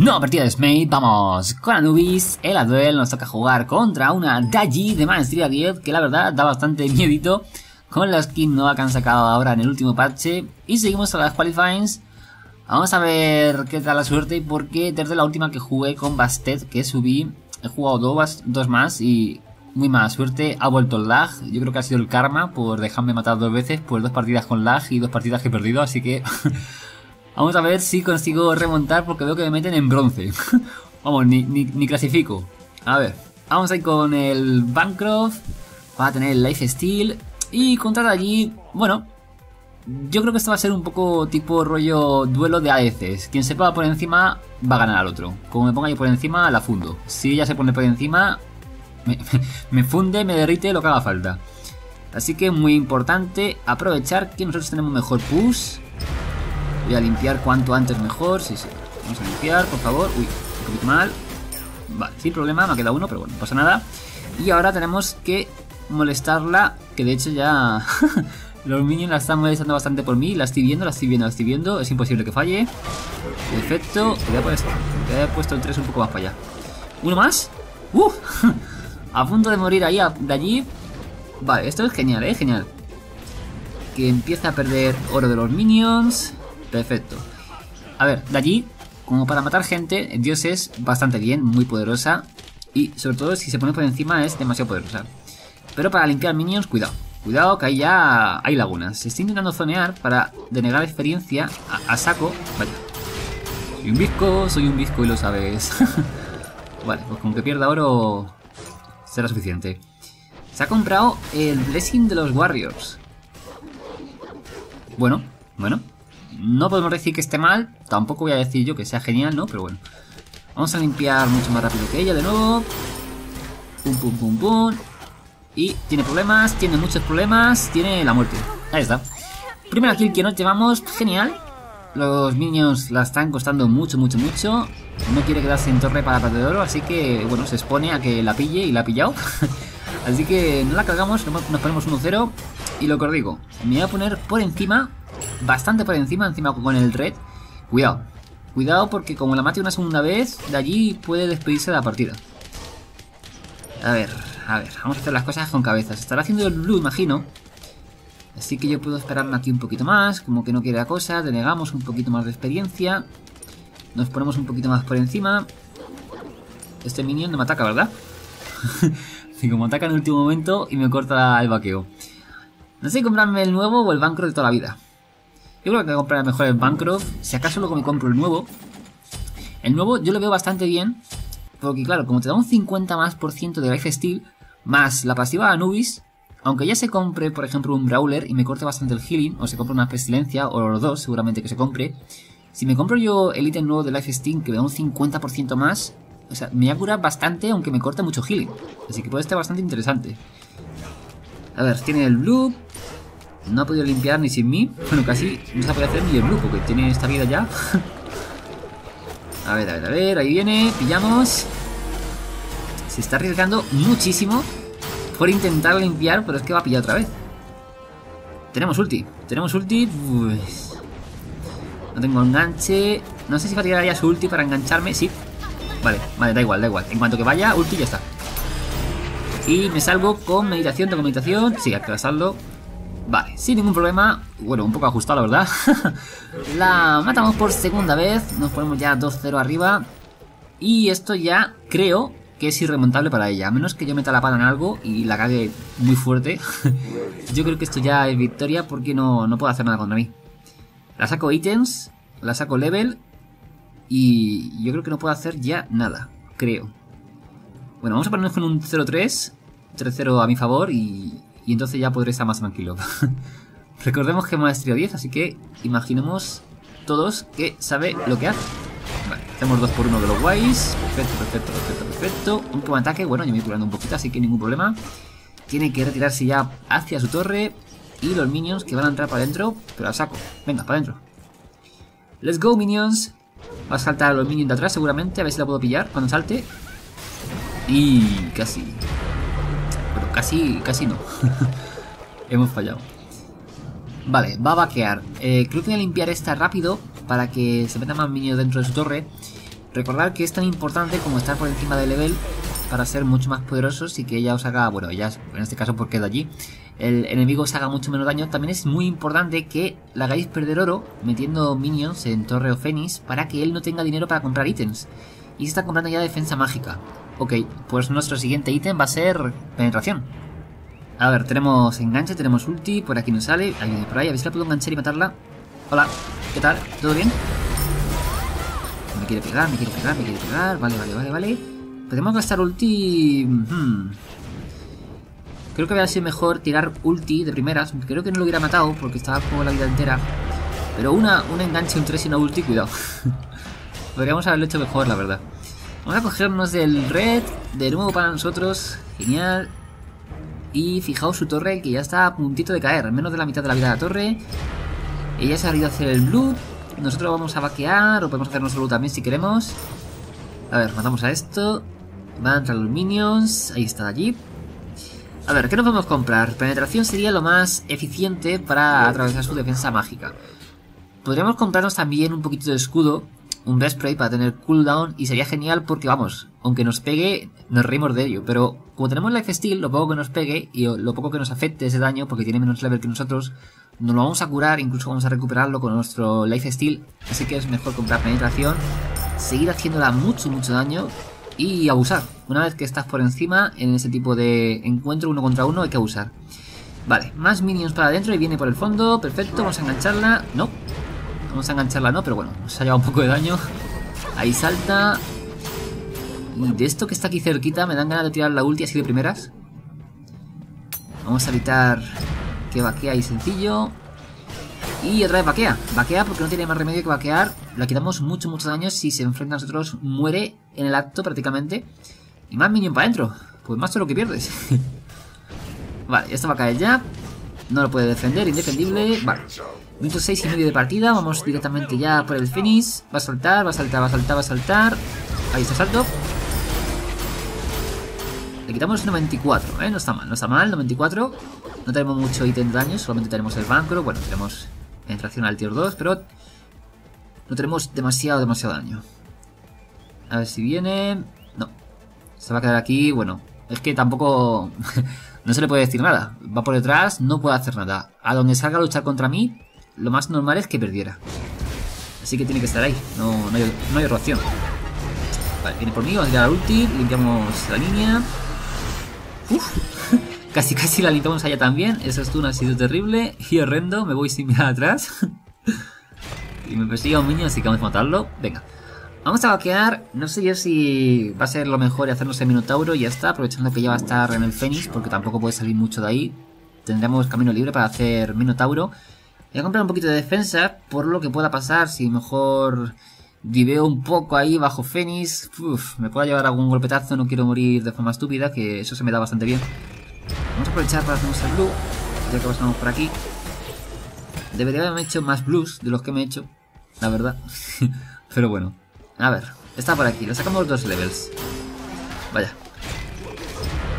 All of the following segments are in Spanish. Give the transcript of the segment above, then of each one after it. Nueva partida de Smite, vamos con Anubis. En la duel nos toca jugar contra una Daji de maestría 10, que la verdad da bastante miedito con la skin nueva que han sacado ahora en el último parche. Y seguimos a las qualifyings. Vamos a ver qué tal la suerte, porque desde la última que jugué con Bastet, que subí, he jugado dos más y muy mala suerte. Ha vuelto el lag, yo creo que ha sido el karma por dejarme matar dos veces, por dos partidas con lag y dos partidas que he perdido, así que... Vamos a ver si consigo remontar, porque veo que me meten en bronce. Vamos, ni clasifico. A ver, vamos a ir con el Bancroft. Va a tener el Life Steel. Y contra Daji, bueno, yo creo que esto va a ser un poco tipo rollo duelo de ADCs. Quien se ponga por encima va a ganar al otro. Como me ponga yo por encima, la fundo. Si ella se pone por encima, me funde, me derrite, lo que haga falta. Así que muy importante aprovechar que nosotros tenemos mejor push. Voy a limpiar cuanto antes mejor, sí. Vamos a limpiar, por favor. Uy, un poquito mal. Vale, sin problema, me ha quedado uno, pero bueno, no pasa nada. Y ahora tenemos que molestarla, que de hecho ya los minions la están molestando bastante por mí. La estoy viendo, la estoy viendo. Es imposible que falle. Perfecto. Le he puesto el 3 un poco más para allá. Uno más. A punto de morir ahí, de allí. Vale, esto es genial, genial. Que empieza a perder oro de los minions. Perfecto. A ver, Daji, como para matar gente, Dios es bastante bien, muy poderosa. Y sobre todo si se pone por encima es demasiado poderosa. Pero para limpiar minions, cuidado. Cuidado que ahí ya hay lagunas. Se está intentando zonear para denegar experiencia a saco. Vaya. Soy un bizco y lo sabes. Vale, pues con que pierda oro será suficiente. Se ha comprado el Blessing de los Warriors. Bueno. No podemos decir que esté mal, tampoco voy a decir yo que sea genial, ¿no? Pero bueno. Vamos a limpiar mucho más rápido que ella de nuevo. Pum, pum, pum, pum. Y tiene problemas, tiene muchos problemas, tiene la muerte. Ahí está. Primera kill que nos llevamos, genial. Los minions la están costando mucho. No quiere quedarse en torre para perder oro, así que, bueno, se expone a que la pille y la ha pillado. Así que no la cargamos, nos ponemos 1-0. Y lo que os digo, me voy a poner por encima... Bastante por encima con el red. Cuidado porque como la mate una segunda vez, Daji puede despedirse de la partida. A ver, vamos a hacer las cosas con cabeza. Se estará haciendo el blue, imagino. Así que yo puedo esperarme aquí un poquito más. Como que no quiere la cosa, denegamos un poquito más de experiencia. Nos ponemos un poquito más por encima. Este minion no me ataca, ¿verdad? Y como ataca en el último momento y me corta el vaqueo. No sé si comprarme el nuevo o el Bancroft de toda la vida. Yo creo que voy a comprar mejor el Bancroft. Si acaso luego me compro el nuevo. El nuevo yo lo veo bastante bien. Porque claro, como te da un 50% más de Life Steal, más la pasiva Anubis, aunque ya se compre por ejemplo un Brawler y me corte bastante el healing, o se compra una Pestilencia, o los dos seguramente que se compre. Si me compro yo el ítem nuevo de Life Steal, que me da un 50% más, o sea, me va a curar bastante aunque me corte mucho healing. Así que puede estar bastante interesante. A ver, tiene el blue. No ha podido limpiar ni sin mí. Bueno, casi no se ha podido hacer ni el blue porque tiene esta vida ya. A ver, ahí viene. Pillamos. Se está arriesgando muchísimo por intentar limpiar, pero es que va a pillar otra vez. Tenemos ulti. Pues... No tengo enganche. No sé si va a tirar ya su ulti para engancharme. Sí. Vale, da igual. En cuanto que vaya, ulti ya está. Y me salgo con meditación, Sí, acá la saldo. Vale, sin ningún problema. Bueno, un poco ajustado, la verdad. La matamos por segunda vez. Nos ponemos ya 2-0 arriba. Y esto ya creo que es irremontable para ella. A menos que yo meta la pala en algo y la cague muy fuerte. Yo creo que esto ya es victoria porque no puedo hacer nada contra mí. La saco ítems, la saco level. Y yo creo que no puedo hacer ya nada. Creo. Bueno, vamos a ponernos con un 0-3. 3-0 a mi favor y entonces ya podré estar más tranquilo. Recordemos que maestría 10, así que imaginemos todos que sabe lo que hace. Vale, hacemos 2x1 de los guays. Perfecto. Un buen ataque, bueno, yo me voy curando un poquito, así que ningún problema. Tiene que retirarse ya hacia su torre. Y los minions que van a entrar para adentro, pero al saco. Venga, para adentro. Let's go, minions. Va a saltar a los minions de atrás seguramente, a ver si la puedo pillar cuando salte. Y casi... Casi no. Hemos fallado. Vale, va a vaquear. Creo que voy a limpiar esta rápido para que se meta más minions dentro de su torre. Recordad que es tan importante como estar por encima del level para ser mucho más poderosos y que ella os haga, bueno, ya en este caso porque Daji, el enemigo os haga mucho menos daño. También es muy importante que la hagáis perder oro metiendo minions en torre o fénix para que él no tenga dinero para comprar ítems. Y se está comprando ya defensa mágica. Ok, pues nuestro siguiente ítem va a ser penetración. A ver, tenemos enganche, tenemos ulti, por aquí nos sale, hay alguien por ahí, a ver si la puedo enganchar y matarla. Hola, ¿qué tal? ¿Todo bien? Me quiere pegar, me quiere pegar, vale. Podemos gastar ulti... Creo que hubiera sido mejor tirar ulti de primeras. Creo que no lo hubiera matado porque estaba como la vida entera. Pero un enganche, un 3 y una ulti, cuidado. Podríamos haberlo hecho mejor, la verdad. Vamos a cogernos del red, de nuevo para nosotros. Genial. Y fijaos su torre, que ya está a puntito de caer. Menos de la mitad de la vida de la torre. Ella se ha ido a hacer el blue. Nosotros vamos a vaquear, o podemos hacernos blue también si queremos. A ver, matamos a esto. Van a entrar los minions. Ahí está allí. A ver, ¿qué nos vamos a comprar? Penetración sería lo más eficiente para atravesar su defensa mágica. Podríamos comprarnos también un poquito de escudo, un Bespray para tener cooldown, y sería genial porque, vamos, aunque nos pegue, nos reímos de ello. Pero como tenemos Life Steel, lo poco que nos pegue y lo poco que nos afecte ese daño, porque tiene menos level que nosotros, nos lo vamos a curar, incluso vamos a recuperarlo con nuestro Life Steel. Así que es mejor comprar penetración, seguir haciéndola mucho daño y abusar. Una vez que estás por encima en ese tipo de encuentro uno contra uno, hay que abusar. Vale, más minions para adentro y viene por el fondo, perfecto, vamos a engancharla. No, vamos a engancharla, no, pero bueno, nos ha llevado un poco de daño. Ahí salta. Y de esto que está aquí cerquita me dan ganas de tirar la ulti así de primeras. Vamos a evitar que vaquea ahí sencillo. Y otra vez vaquea. Vaquea porque no tiene más remedio que vaquear. La quitamos mucho daño. Si se enfrenta a nosotros, muere en el acto prácticamente. Y más minion para adentro. Pues más todo lo que pierdes. Vale, esto va a caer ya. No lo puede defender, indefendible. Vale. Minuto 6 y medio de partida, vamos directamente ya por el finish. Va a saltar, va a saltar. Ahí está, salto. Le quitamos 94, no está mal, 94. No tenemos mucho ítem de daño, solamente tenemos el Bancroft. Bueno, tenemos penetración al tier 2, pero no tenemos demasiado daño. A ver si viene... No, se va a quedar aquí, bueno, es que tampoco... No se le puede decir nada, va por detrás, no puede hacer nada. A donde salga a luchar contra mí, lo más normal es que perdiera. Así que tiene que estar ahí, no hay otra opción. Vale, viene por mí, vamos a tirar la ulti, limpiamos la línea. Uff, casi la limpiamos allá también. Esa stun ha sido terrible y horrendo, me voy sin mirar atrás. Y me persigue un minion, así que vamos a matarlo. Venga, vamos a vaquear. No sé yo si va a ser lo mejor hacernos el Minotauro y ya está, aprovechando que ya va a estar en el Fénix, porque tampoco puede salir mucho de ahí. Tendremos camino libre para hacer Minotauro. Voy a comprar un poquito de defensa por lo que pueda pasar. Si mejor diveo un poco ahí bajo Fénix, me pueda llevar algún golpetazo. No quiero morir de forma estúpida, que eso se me da bastante bien. Vamos a aprovechar para hacernos el blue, ya que pasamos por aquí. Debería haberme hecho más blues de los que me he hecho, la verdad. Pero bueno, a ver, está por aquí, le sacamos 2 levels. Vaya,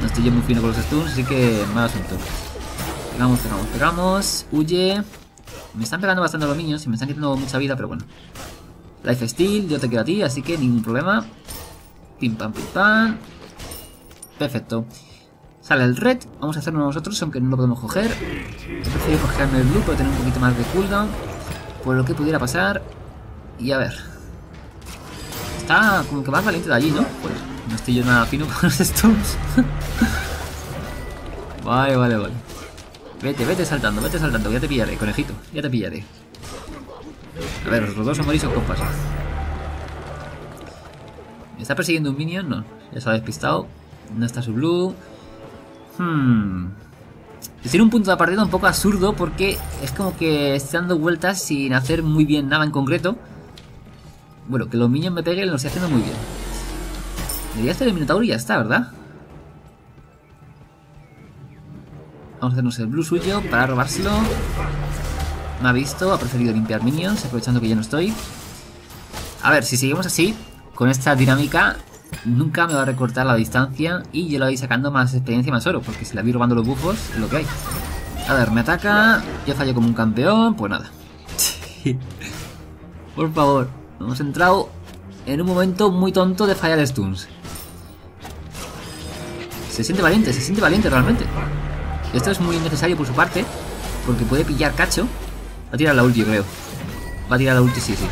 no estoy yo muy fino con los stuns, así que mal asunto. Pegamos, huye. Me están pegando bastante los niños y me están quitando mucha vida, pero bueno. Life Steal, yo te quiero a ti, así que ningún problema. Pim pam, pim pam. Perfecto. Sale el red, vamos a hacerlo nosotros, aunque no lo podemos coger. Yo prefiero cogerme el blue para tener un poquito más de cooldown, por lo que pudiera pasar. Y a ver. Está como que más valiente de allí, ¿no? Pues no estoy yo nada fino con los stuns. Vale. Vete saltando, ya te pillaré, conejito, ya te pillaré. A ver, los dos son morís o compas. ¿Me está persiguiendo un minion? No, ya se ha despistado. No está su blue. Tiene un punto de partida un poco absurdo porque es como que está dando vueltas sin hacer muy bien nada en concreto. Bueno, que los minions me peguen lo estoy haciendo muy bien. Debería estar el Minotauro y ya está, ¿verdad? Vamos a hacernos el blue suyo para robárselo. Me ha visto, ha preferido limpiar minions, aprovechando que yo no estoy. A ver, si seguimos así, con esta dinámica, nunca me va a recortar la distancia y yo le voy sacando más experiencia y más oro, porque si la vi robando los buffos, es lo que hay. A ver, me ataca, yo fallo como un campeón, pues nada. Por favor, hemos entrado en un momento muy tonto de fallar stuns. Se siente valiente realmente. Esto es muy innecesario por su parte, porque puede pillar cacho. Va a tirar la ulti, yo creo. Va a tirar la ulti, sí, sí.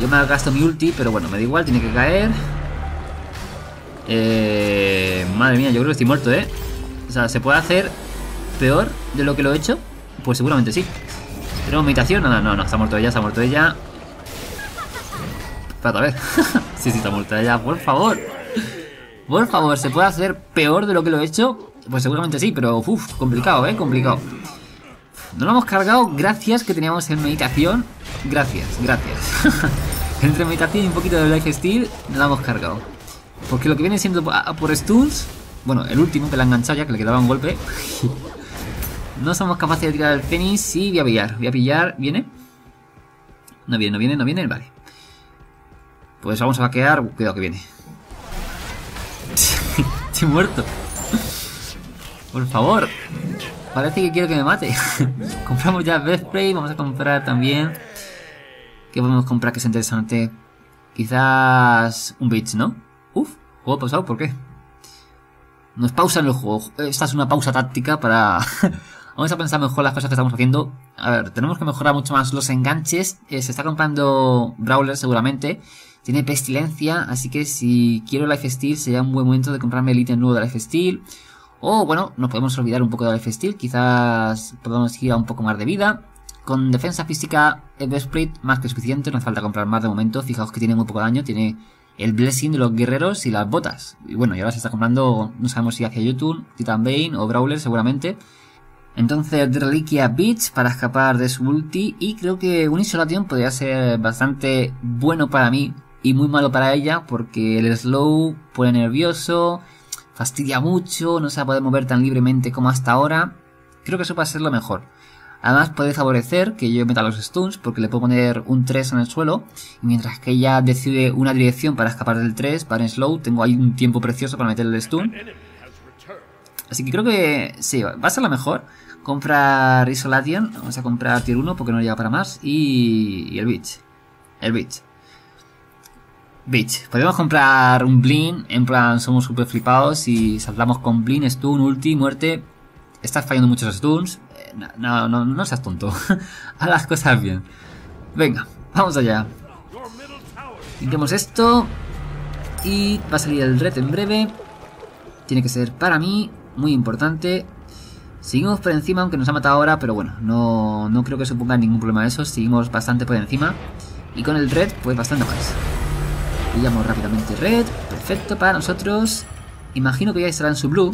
Yo me gasto mi ulti, pero bueno, me da igual, tiene que caer. Madre mía, yo creo que estoy muerto, ¿eh? O sea, ¿se puede hacer peor de lo que lo he hecho? Pues seguramente sí. ¿Tenemos meditación? No, no, no, está muerto ella, está muerto ella. Espérate, a ver. Sí, sí, está muerta ella, por favor. Por favor, ¿se puede hacer peor de lo que lo he hecho? Pues seguramente sí, pero uff, complicado, ¿eh? Complicado. No lo hemos cargado, gracias que teníamos en meditación. Gracias, gracias. Entre meditación y un poquito de Life Steel, no lo hemos cargado. Porque lo que viene siendo por stuns, bueno, el último que la ha enganchado ya, que le quedaba un golpe. No somos capaces de tirar el Fénix y voy a pillar. Voy a pillar, ¿viene? No viene, no viene, no viene, vale. Pues vamos a vaquear, cuidado que viene. Estoy muerto. Por favor. Parece que quiero que me mate. Compramos ya Best Spray. Vamos a comprar también. ¿Qué podemos comprar que es interesante? Quizás un Beach, ¿no? Uf, juego pausado, ¿por qué? Nos pausan los juegos. Esta es una pausa táctica para... Vamos a pensar mejor las cosas que estamos haciendo. A ver, tenemos que mejorar mucho más los enganches. Se está comprando Brawler seguramente. Tiene Pestilencia, así que si quiero Life Steel sería un buen momento de comprarme el ítem nuevo de Life Steel. O bueno, nos podemos olvidar un poco de Life Steel, quizás podamos ir a un poco más de vida. Con defensa física, el Best Split más que suficiente, no hace falta comprar más de momento. Fijaos que tiene muy poco daño, tiene el Blessing de los guerreros y las botas. Y bueno, y ahora se está comprando, no sabemos si hacia YouTube, Titan Bane o Brawler seguramente. Entonces Reliquia Beach para escapar de su ulti y creo que un Isolation podría ser bastante bueno para mí. Y muy malo para ella porque el slow pone nervioso, fastidia mucho, no se va a poder mover tan libremente como hasta ahora. Creo que eso va a ser lo mejor. Además puede favorecer que yo meta los stuns porque le puedo poner un 3 en el suelo. Y mientras que ella decide una dirección para escapar del 3, para el slow, tengo ahí un tiempo precioso para meter el stun. Así que creo que sí, va a ser lo mejor. Comprar Isolation, vamos a comprar tier 1 porque no llega para más. Y el Beach. El Beach. Bitch, podemos comprar un Blin, en plan somos super flipados y saltamos con Blin, stun, ulti, muerte. Estás fallando muchos stuns. No seas tonto. Haz las cosas bien. Venga, vamos allá. Quitemos esto. Y va a salir el reto en breve. Tiene que ser para mí muy importante. Seguimos por encima, aunque nos ha matado ahora, pero bueno, no creo que suponga ningún problema eso. Seguimos bastante por encima. Y con el red, pues bastante más. Pillamos rápidamente red, perfecto para nosotros. Imagino que ya estará en su blue.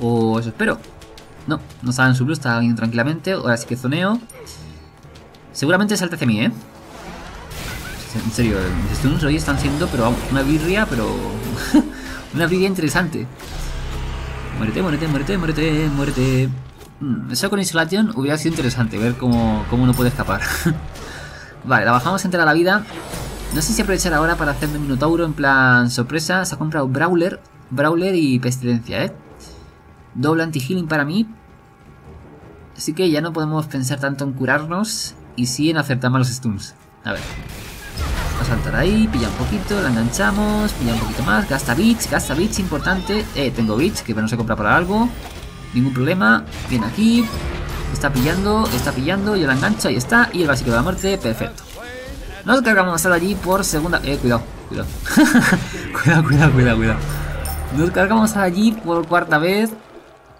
O eso espero. No, no estaba en su blue, estaba bien tranquilamente. Ahora sí que zoneo. Seguramente salta hacia mí, ¿eh? En serio, mis stuns hoy están siendo, pero vamos, una birria, pero... una birria interesante. Muérete, muérete, muérete, muérete, muérete. Eso con Isolation hubiera sido interesante, ver cómo uno puede escapar. Vale, la bajamos entera la vida. No sé si aprovechar ahora para hacerme un Minotauro en plan sorpresa. Se ha comprado Brawler y Pestilencia, ¿eh? Doble anti-healing para mí. Así que ya no podemos pensar tanto en curarnos y sí en acertar malos stuns. A ver. Vamos a saltar ahí, pilla un poquito, la enganchamos, pilla un poquito más. Gasta Beach, importante. Tengo Beach, que no se compra para algo. Ningún problema. Viene aquí. Está pillando, yo la engancho, ahí está. Y el básico de la muerte, perfecto. Nos cargamos a Daji por segunda... cuidado, cuidado. cuidado. Nos cargamos a Daji por cuarta vez.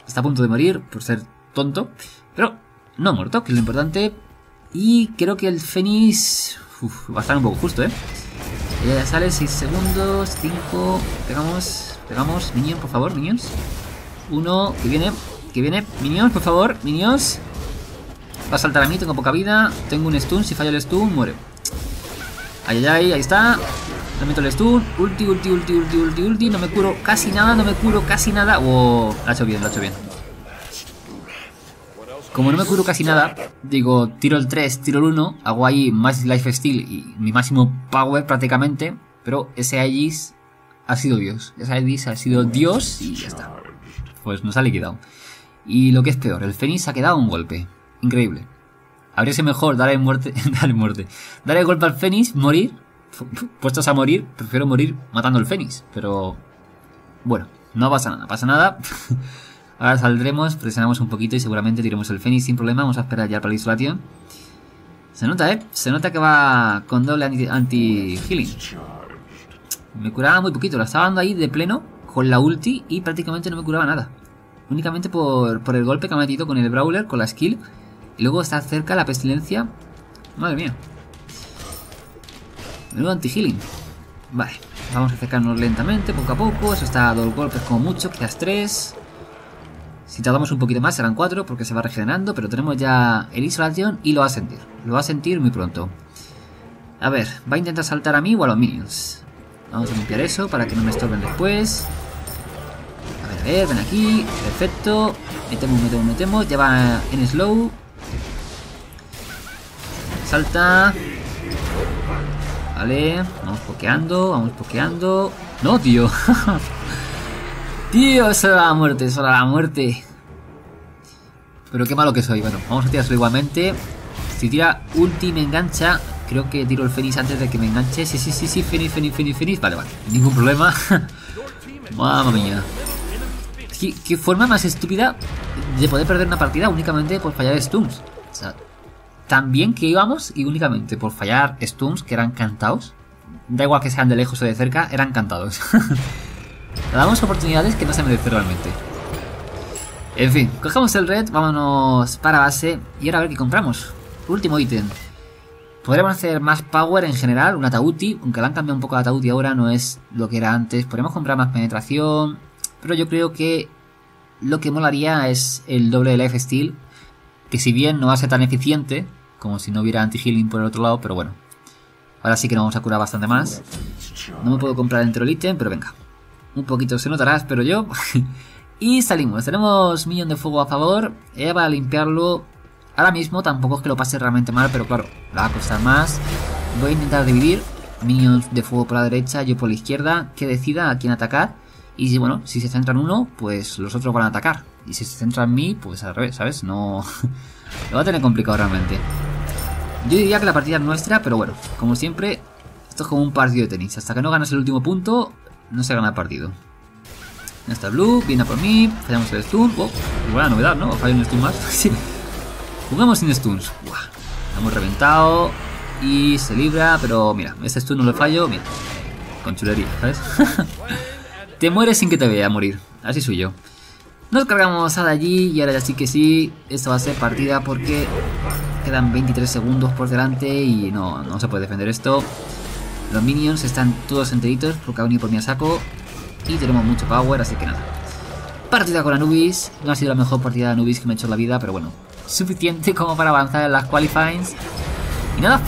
Está a punto de morir por ser tonto. Pero no ha muerto, que es lo importante. Y creo que el Fénix... Uf, va a estar un poco justo, ¿eh? Ella ya sale, 6 segundos, 5... Pegamos. Minion, por favor, minions. Uno, que viene. Minions, por favor, minions. Va a saltar a mí, tengo poca vida. Tengo un stun, si fallo el stun, muero. Ahí está. Le meto el stun. Ulti. No me curo casi nada, Wow, lo ha hecho bien, Como no me curo casi nada, digo, tiro el 3, tiro el 1. Hago ahí más Life Steal y mi máximo power prácticamente. Pero ese Aegis ha sido Dios. Ese Aegis ha sido Dios y ya está. Pues nos ha liquidado. Y lo que es peor, el Fénix ha quedado un golpe. Increíble. Habría sido mejor darle golpe al Fénix, morir. Puestos a morir, prefiero morir matando al Fénix. Pero bueno, no pasa nada, Ahora saldremos, presionamos un poquito y seguramente tiremos el Fénix sin problema. Vamos a esperar ya para la isolación. Se nota, ¿eh? Se nota que va con doble anti-healing. Me curaba muy poquito, la estaba dando ahí de pleno con la ulti y prácticamente no me curaba nada. Únicamente por el golpe que me ha metido con el Brawler, con la skill. Y luego está cerca la Pestilencia. Madre mía. Menudo anti-healing. Vale, vamos a acercarnos lentamente, poco a poco. Eso está a 2 golpes como mucho, quizás 3. Si tardamos un poquito más serán 4 porque se va regenerando. Pero tenemos ya el Isolation y lo va a sentir. Lo va a sentir muy pronto. A ver, va a intentar saltar a mí o a los minions. Vamos a limpiar eso para que no me estorben después. A ver, ven aquí. Perfecto. Metemos, metemos, metemos. Ya va en slow. Salta. Vale, vamos pokeando, ¡No, tío! ¡Tío, eso era la muerte, Pero qué malo que soy. Bueno, vamos a tirarlo igualmente. Si tira ulti me engancha. Creo que tiro el Fénix antes de que me enganche. Sí, sí, sí, sí, Fénix, Fénix, Fénix, Fénix. Vale, vale, ningún problema. Mamma mía. ¿Qué forma más estúpida de poder perder una partida únicamente por fallar stuns? O sea, tan bien que íbamos y únicamente por fallar stuns que eran cantados. Da igual que sean de lejos o de cerca, eran cantados. Le damos oportunidades que no se merecen realmente. En fin, cogemos el red, vámonos para base y ahora a ver qué compramos. Último ítem. Podríamos hacer más power en general, un atauti, aunque le han cambiado un poco el atauti ahora, no es lo que era antes. Podríamos comprar más penetración, pero yo creo que lo que molaría es el doble de Life Steel, que si bien no va a ser tan eficiente, como si no hubiera anti-healing por el otro lado, pero bueno. Ahora sí que nos vamos a curar bastante más. No me puedo comprar dentro del ítem, pero venga. Un poquito se notará, espero yo. Y salimos. Tenemos minion de fuego a favor. Ella va a limpiarlo ahora mismo. Tampoco es que lo pase realmente mal, pero claro, la va a costar más. Voy a intentar dividir. Minions de fuego por la derecha, yo por la izquierda. Que decida a quién atacar. Y si, bueno, si se centra en uno, pues los otros van a atacar. Y si se centra en mí, pues al revés, ¿sabes? No. Lo va a tener complicado realmente. Yo diría que la partida es nuestra, pero bueno, como siempre, esto es como un partido de tenis. Hasta que no ganas el último punto, no se gana el partido. Ya está Blue, viene a por mí, fallamos el stun. Oh, buena novedad, ¿no? Falló un stun más. Sí. Jugamos sin stuns. Buah, lo hemos reventado. Y se libra, pero mira, este stun no lo fallo. Mira, con chulería, ¿sabes? Te mueres sin que te vea morir. Así soy yo. Nos cargamos a Daji y ahora ya sí que sí. Esto va a ser partida porque quedan 23 segundos por delante y no se puede defender esto. Los minions están todos enteritos porque ha venido por mi saco. Y tenemos mucho power, así que nada. Partida con Anubis. No ha sido la mejor partida de Anubis que me he hecho en la vida, pero bueno. Suficiente como para avanzar en las qualifyings. Y nada,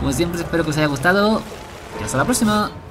como siempre espero que os haya gustado. Y hasta la próxima.